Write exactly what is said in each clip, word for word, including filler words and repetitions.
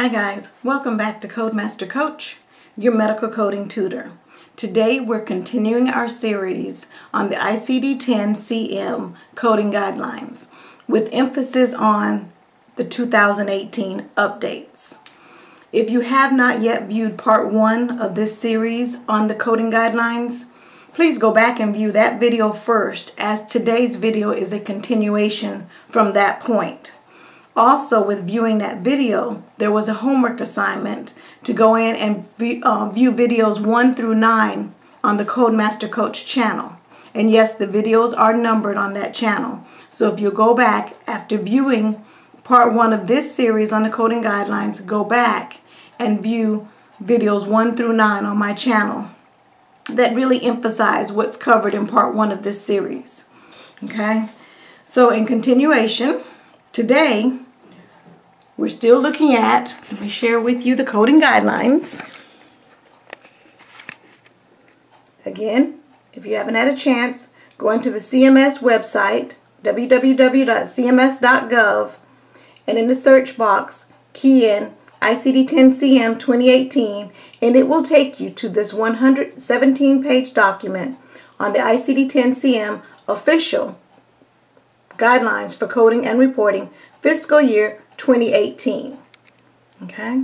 Hi guys, welcome back to CodeMaster Coach, your medical coding tutor. Today we're continuing our series on the I C D ten C M coding guidelines with emphasis on the two thousand eighteen updates. If you have not yet viewed part one of this series on the coding guidelines, please go back and view that video first, as today's video is a continuation from that point. Also, with viewing that video, there was a homework assignment to go in and view, uh, view videos one through nine on the CodeMaster Coach channel. And yes, the videos are numbered on that channel. So if you go back after viewing part one of this series on the coding guidelines, go back and view videos one through nine on my channel that really emphasize what's covered in part one of this series. Okay, so in continuation, today, we're still looking at, let me share with you the coding guidelines. Again, if you haven't had a chance, go into the C M S website, w w w dot c m s dot gov, and in the search box, key in I C D ten C M twenty eighteen, and it will take you to this one hundred seventeen page document on the I C D ten C M Official Guidelines for Coding and Reporting, Fiscal Year twenty eighteen. Okay,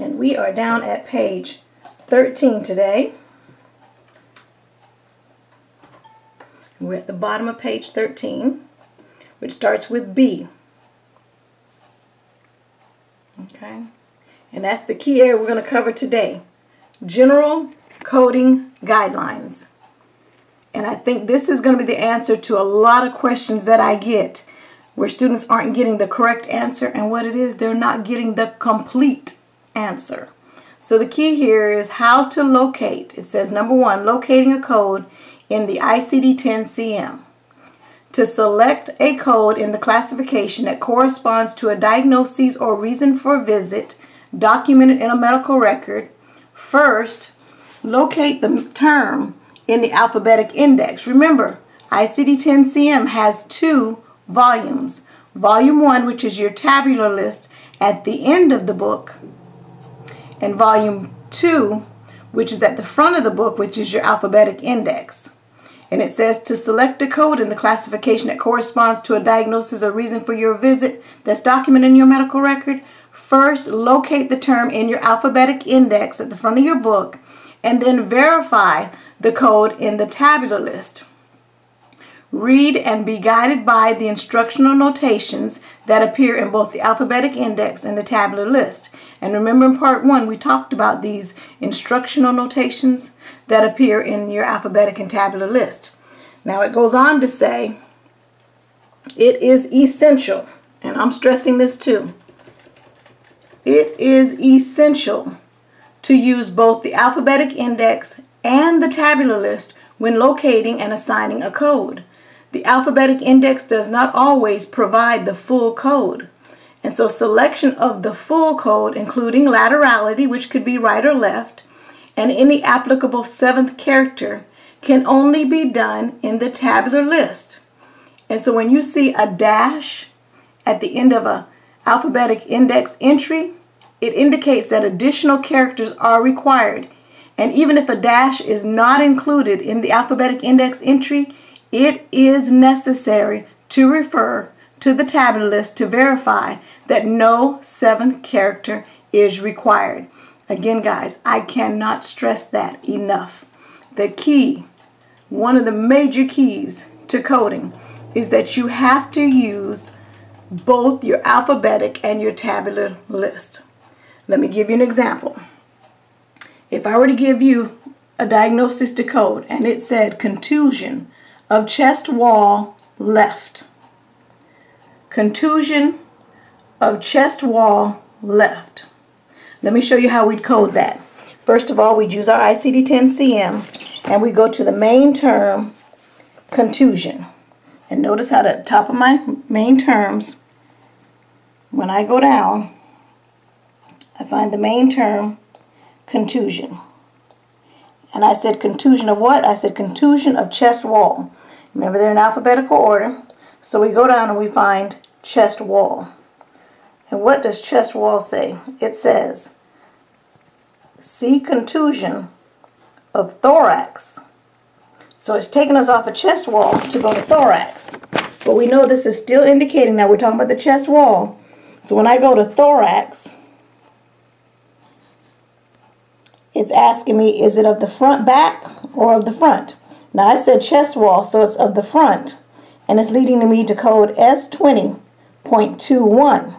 and we are down at page thirteen today. We're at the bottom of page thirteen, which starts with B. Okay, and that's the key area we're going to cover today: general coding guidelines. And I think this is going to be the answer to a lot of questions that I get where students aren't getting the correct answer, and what it is, they're not getting the complete answer. So the key here is how to locate. It says, number one, locating a code in the I C D ten C M. To select a code in the classification that corresponds to a diagnosis or reason for visit documented in a medical record, first, locate the term in the alphabetic index. Remember, I C D ten C M has two volumes. Volume one, which is your tabular list at the end of the book, and volume two, which is at the front of the book, which is your alphabetic index. And it says to select a code in the classification that corresponds to a diagnosis or reason for your visit that's documented in your medical record, first locate the term in your alphabetic index at the front of your book, and then verify the code in the tabular list. Read and be guided by the instructional notations that appear in both the alphabetic index and the tabular list. And remember, in part one, we talked about these instructional notations that appear in your alphabetic and tabular list. Now it goes on to say, it is essential, and I'm stressing this too, it is essential to use both the alphabetic index and the tabular list when locating and assigning a code. The alphabetic index does not always provide the full code, and so selection of the full code, including laterality, which could be right or left, and any applicable seventh character, can only be done in the tabular list. And so when you see a dash at the end of an alphabetic index entry, it indicates that additional characters are required. And even if a dash is not included in the alphabetic index entry, it is necessary to refer to the tabular list to verify that no seventh character is required. Again, guys, I cannot stress that enough. The key, one of the major keys to coding, is that you have to use both your alphabetic and your tabular list. Let me give you an example. If I were to give you a diagnosis to code and it said contusion of chest wall left, contusion of chest wall left. Let me show you how we'd code that. First of all, we'd use our I C D ten C M and we go to the main term, contusion. And notice how the top of my main terms, when I go down, I find the main term, contusion. And I said contusion of what? I said contusion of chest wall. Remember, they're in alphabetical order. So we go down and we find chest wall. And what does chest wall say? It says, see contusion of thorax. So it's taking us off a chest wall to go to thorax. But we know this is still indicating that we're talking about the chest wall. So when I go to thorax, it's asking me, is it of the front back or of the front? Now I said chest wall, so it's of the front. And it's leading me to code S twenty point two one.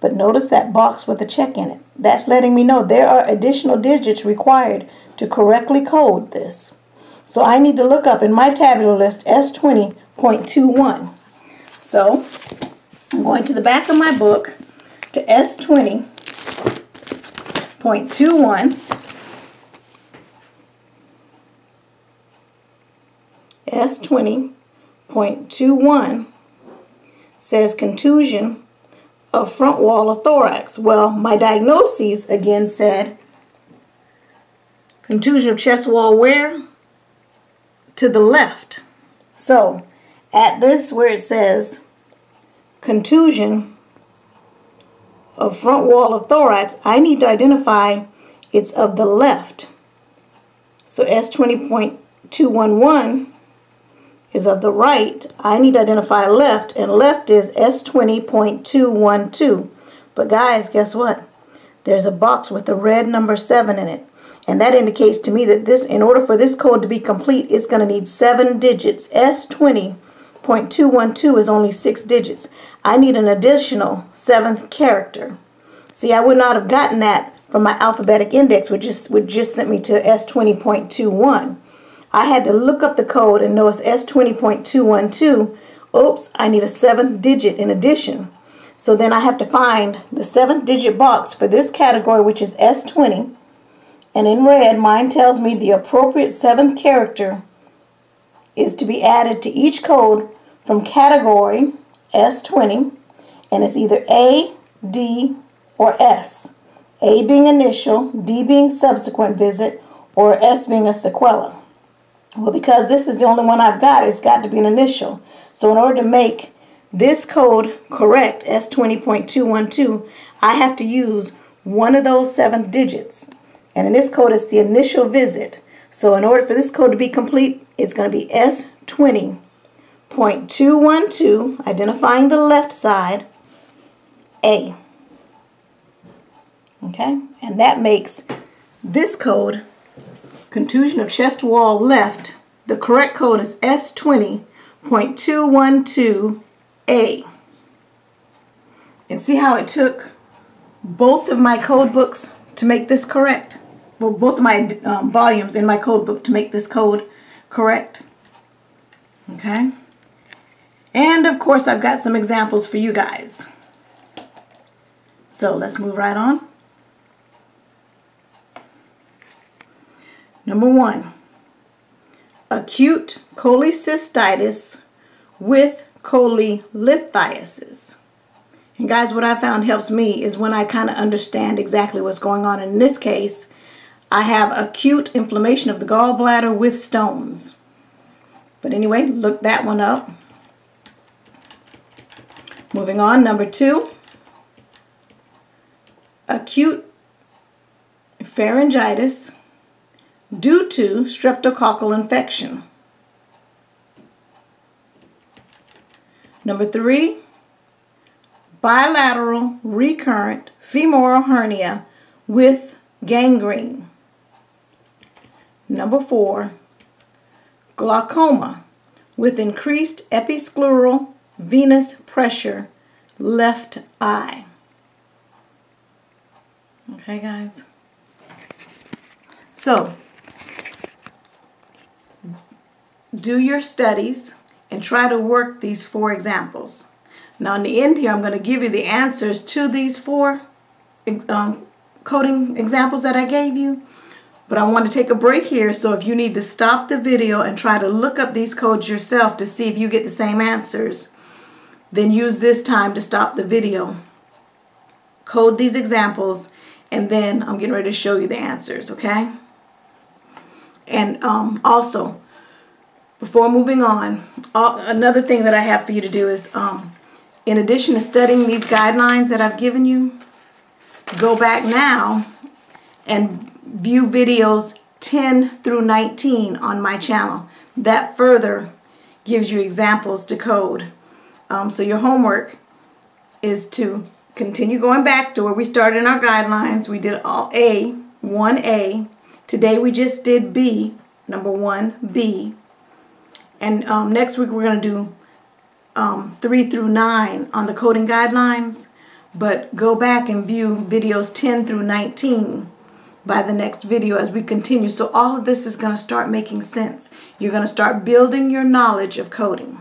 But notice that box with a check in it. That's letting me know there are additional digits required to correctly code this. So I need to look up in my tabular list S twenty point two one. So I'm going to the back of my book to S twenty point two one. S twenty point two one says contusion of front wall of thorax. Well, my diagnoses again said contusion of chest wall where? To the left. So at this where it says contusion of front wall of thorax, I need to identify it's of the left. So S twenty point two one one is of the right. I need to identify left, and left is S twenty point two one two. But guys, guess what? There's a box with the red number seven in it. And that indicates to me that this, in order for this code to be complete, it's going to need seven digits. S twenty point two one two is only six digits. I need an additional seventh character. See, I would not have gotten that from my alphabetic index, which just, which just sent me to S twenty point two one. I had to look up the code and notice S twenty point two one two. Oops, I need a seventh digit in addition. So then I have to find the seventh digit box for this category, which is S twenty. And in red, mine tells me the appropriate seventh character is to be added to each code from category S twenty. And it's either A, D, or S. A being initial, D being subsequent visit, or S being a sequela. Well, because this is the only one I've got, it's got to be an initial. So in order to make this code correct, S twenty point two one two, I have to use one of those seventh digits. And in this code, it's the initial visit. So in order for this code to be complete, it's going to be S twenty point two one two, identifying the left side, A. Okay? And that makes this code, contusion of chest wall left, the correct code is S twenty point two one two A. And see how it took both of my code books to make this correct? Well, both of my um, volumes in my code book to make this code correct. Okay? And of course, I've got some examples for you guys. So let's move right on. Number one, acute cholecystitis with cholelithiasis. And guys, what I found helps me is when I kind of understand exactly what's going on. In this case, I have acute inflammation of the gallbladder with stones. But anyway, look that one up. Moving on, number two, acute pharyngitis due to streptococcal infection. Number three, bilateral recurrent femoral hernia with gangrene. Number four, glaucoma with increased episcleral venous pressure, left eye. Okay, guys. So, do your studies and try to work these four examples. Now, in the end here, I'm going to give you the answers to these four um, coding examples that I gave you. But I want to take a break here, so if you need to stop the video and try to look up these codes yourself to see if you get the same answers, then use this time to stop the video. Code these examples, and then I'm getting ready to show you the answers, okay? And um, also, before moving on, all, another thing that I have for you to do is um, In addition to studying these guidelines that I've given you, go back now and view videos ten through nineteen on my channel. That further gives you examples to code. Um, so your homework is to continue going back to where we started in our guidelines. We did all A, one A. Today we just did B, number one B. And um, next week we're going to do um, three through nine on the coding guidelines. But go back and view videos ten through nineteen by the next video as we continue. So all of this is going to start making sense. You're going to start building your knowledge of coding.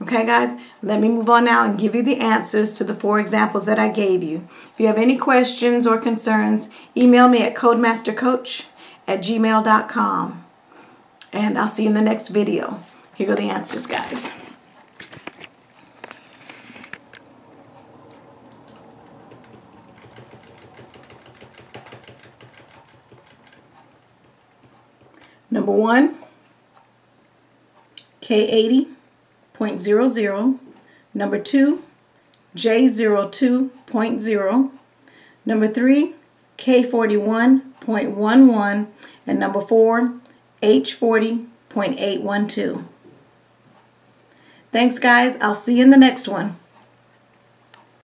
Okay guys, let me move on now and give you the answers to the four examples that I gave you. If you have any questions or concerns, email me at codemastercoach at gmail dot com. And I'll see you in the next video. Here go the answers, guys. Number one, K eighty point zero zero. Number two, J zero two point zero. Number three, K forty-one point eleven. And number four, H forty point eight one two. Thanks, guys. I'll see you in the next one.